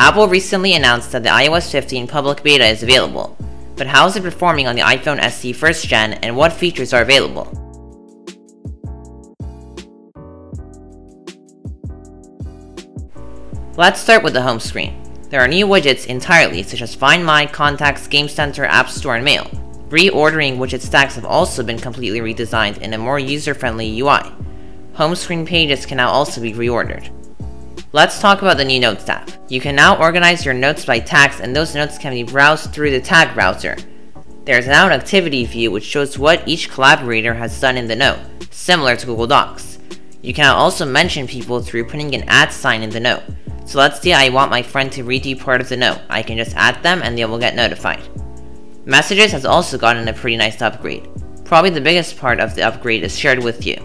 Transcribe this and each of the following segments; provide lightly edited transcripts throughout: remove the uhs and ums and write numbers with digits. Apple recently announced that the iOS 15 public beta is available, but how is it performing on the iPhone SE 1st Gen and what features are available? Let's start with the home screen. There are new widgets entirely, such as Find My, Contacts, Game Center, App Store, and Mail. Reordering widget stacks have also been completely redesigned in a more user-friendly UI. Home screen pages can now also be reordered. Let's talk about the new Notes tab. You can now organize your notes by tags, and those notes can be browsed through the tag browser. There is now an activity view which shows what each collaborator has done in the note, similar to Google Docs. You can now also mention people through putting an @ sign in the note. So let's say I want my friend to redo part of the note. I can just add them and they will get notified. Messages has also gotten a pretty nice upgrade. Probably the biggest part of the upgrade is shared with you.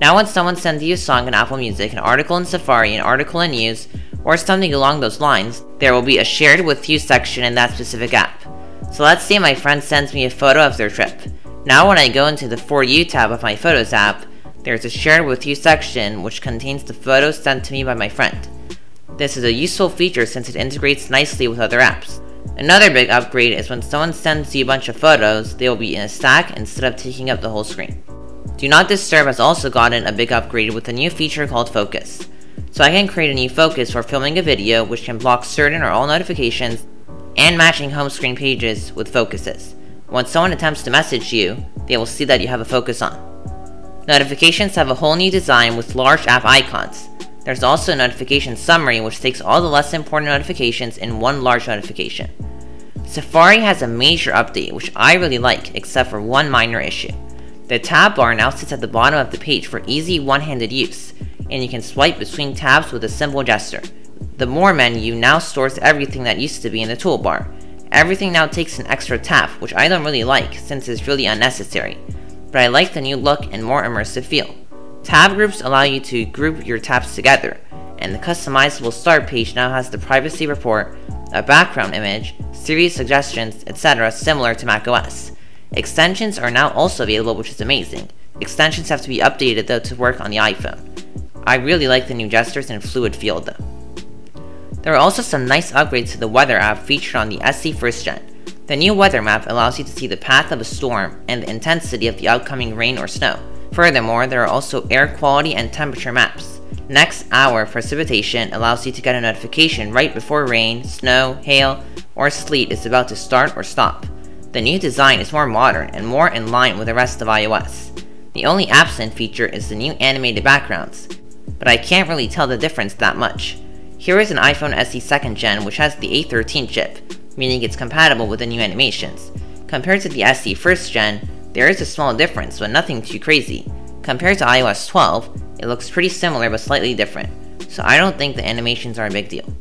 Now when someone sends you a song in Apple Music, an article in Safari, an article in News, or something along those lines, there will be a shared with you section in that specific app. So let's say my friend sends me a photo of their trip. Now when I go into the For You tab of my Photos app, there's a shared with you section which contains the photos sent to me by my friend. This is a useful feature since it integrates nicely with other apps. Another big upgrade is when someone sends you a bunch of photos, they will be in a stack instead of taking up the whole screen. Do Not Disturb has also gotten a big upgrade with a new feature called Focus. So I can create a new focus for filming a video which can block certain or all notifications and matching home screen pages with focuses. When someone attempts to message you, they will see that you have a focus on. Notifications have a whole new design with large app icons. There's also a notification summary which takes all the less important notifications in one large notification. Safari has a major update which I really like except for one minor issue. The tab bar now sits at the bottom of the page for easy one-handed use, and you can swipe between tabs with a simple gesture. The More menu now stores everything that used to be in the toolbar. Everything now takes an extra tap, which I don't really like since it's really unnecessary, but I like the new look and more immersive feel. Tab groups allow you to group your tabs together, and the customizable start page now has the privacy report, a background image, series suggestions, etc. similar to macOS. Extensions are now also available, which is amazing. Extensions have to be updated though to work on the iPhone. I really like the new gestures and fluid feel though. There are also some nice upgrades to the weather app featured on the SE 1st Gen. The new weather map allows you to see the path of a storm and the intensity of the upcoming rain or snow. Furthermore, there are also air quality and temperature maps. Next Hour precipitation allows you to get a notification right before rain, snow, hail, or sleet is about to start or stop. The new design is more modern and more in line with the rest of iOS. The only absent feature is the new animated backgrounds, but I can't really tell the difference that much. Here is an iPhone SE 2nd Gen which has the A13 chip, meaning it's compatible with the new animations. Compared to the SE 1st Gen, there is a small difference but nothing too crazy. Compared to iOS 12, it looks pretty similar but slightly different, so I don't think the animations are a big deal.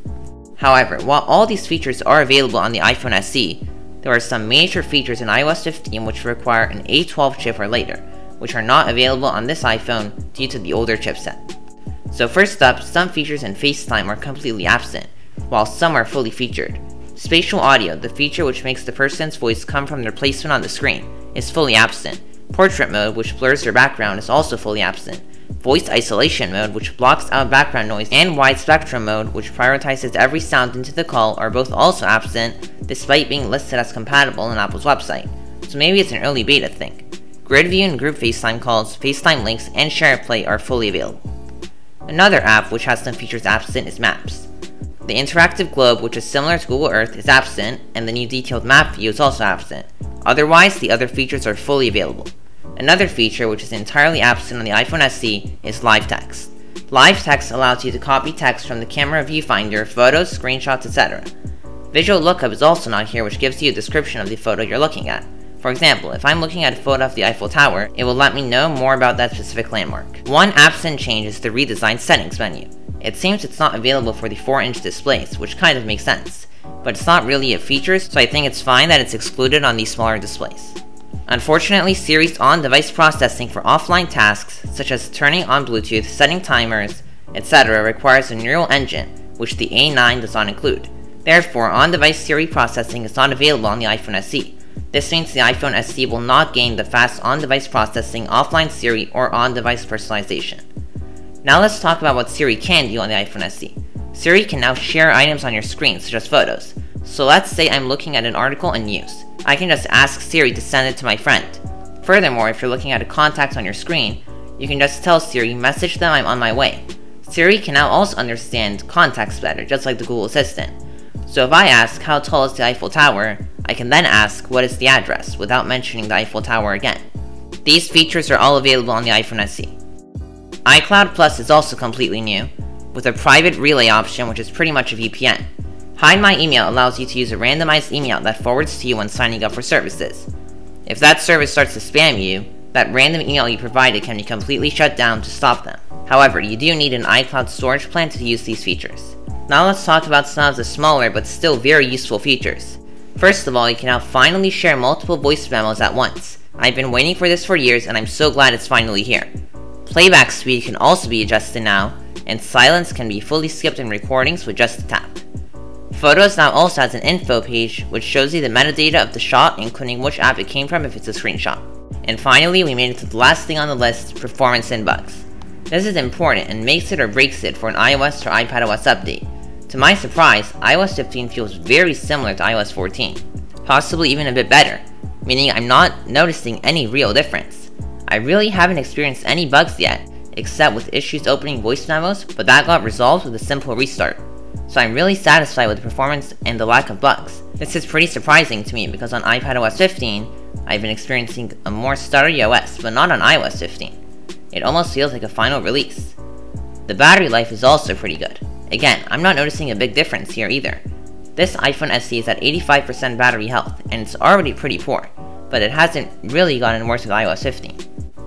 However, while all these features are available on the iPhone SE, there are some major features in iOS 15 which require an A12 chip or later, which are not available on this iPhone due to the older chipset. So first up, some features in FaceTime are completely absent, while some are fully featured. Spatial audio, the feature which makes the person's voice come from their placement on the screen, is fully absent. Portrait mode, which blurs your background, is also fully absent. Voice isolation mode, which blocks out background noise, and wide spectrum mode, which prioritizes every sound into the call, are both also absent, despite being listed as compatible on Apple's website, so maybe it's an early beta thing. Grid view and group FaceTime calls, FaceTime links, and SharePlay are fully available. Another app which has some features absent is Maps. The interactive globe, which is similar to Google Earth, is absent, and the new detailed map view is also absent. Otherwise, the other features are fully available. Another feature which is entirely absent on the iPhone SE is Live Text. Live Text allows you to copy text from the camera viewfinder, photos, screenshots, etc. Visual Lookup is also not here, which gives you a description of the photo you're looking at. For example, if I'm looking at a photo of the Eiffel Tower, it will let me know more about that specific landmark. One absent change is the redesigned settings menu. It seems it's not available for the 4-inch displays, which kind of makes sense, but it's not really a feature, so I think it's fine that it's excluded on these smaller displays. Unfortunately, Siri's on-device processing for offline tasks, such as turning on Bluetooth, setting timers, etc. requires a neural engine, which the A9 does not include. Therefore, on-device Siri processing is not available on the iPhone SE. This means the iPhone SE will not gain the fast on-device processing, offline Siri, or on-device personalization. Now let's talk about what Siri can do on the iPhone SE. Siri can now share items on your screen, such as photos. So let's say I'm looking at an article in news. I can just ask Siri to send it to my friend. Furthermore, if you're looking at a contact on your screen, you can just tell Siri, message them, I'm on my way. Siri can now also understand contacts better, just like the Google Assistant. So if I ask how tall is the Eiffel Tower, I can then ask what is the address without mentioning the Eiffel Tower again. These features are all available on the iPhone SE. iCloud Plus is also completely new, with a private relay option which is pretty much a VPN. Find My email allows you to use a randomized email that forwards to you when signing up for services. If that service starts to spam you, that random email you provided can be completely shut down to stop them. However, you do need an iCloud storage plan to use these features. Now let's talk about some of the smaller but still very useful features. First of all, you can now finally share multiple voice memos at once. I've been waiting for this for years and I'm so glad it's finally here. Playback speed can also be adjusted now, and silence can be fully skipped in recordings with just a tap. Photos now also has an info page which shows you the metadata of the shot, including which app it came from if it's a screenshot. And finally, we made it to the last thing on the list, performance and bugs. This is important and makes it or breaks it for an iOS or iPadOS update. To my surprise, iOS 15 feels very similar to iOS 14, possibly even a bit better, meaning I'm not noticing any real difference. I really haven't experienced any bugs yet, except with issues opening voice memos, but that got resolved with a simple restart. So I'm really satisfied with the performance and the lack of bugs. This is pretty surprising to me because on iPadOS 15, I've been experiencing a more stuttery OS, but not on iOS 15. It almost feels like a final release. The battery life is also pretty good. Again, I'm not noticing a big difference here either. This iPhone SE is at 85% battery health, and it's already pretty poor, but it hasn't really gotten worse with iOS 15.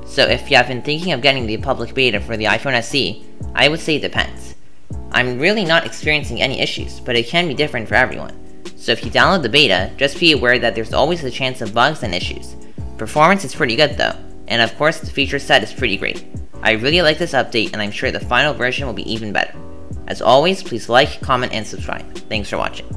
So if you have been thinking of getting the public beta for the iPhone SE, I would say it depends. I'm really not experiencing any issues, but it can be different for everyone. So if you download the beta, just be aware that there's always a chance of bugs and issues. Performance is pretty good though, and of course the feature set is pretty great. I really like this update and I'm sure the final version will be even better. As always, please like, comment, and subscribe. Thanks for watching.